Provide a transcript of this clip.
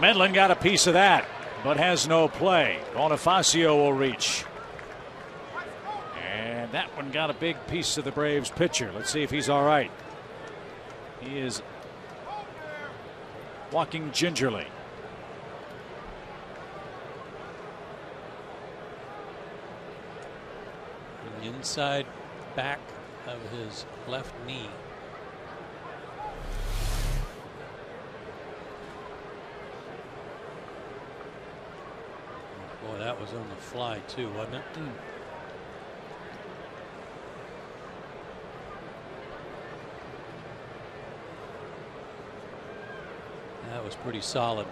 Medlen got a piece of that, but has no play. Bonifacio will reach. And that one got a big piece of the Braves pitcher. Let's see if he's all right. He is walking gingerly. The inside back of his left knee. Boy, that was on the fly too, wasn't it? That was pretty solid.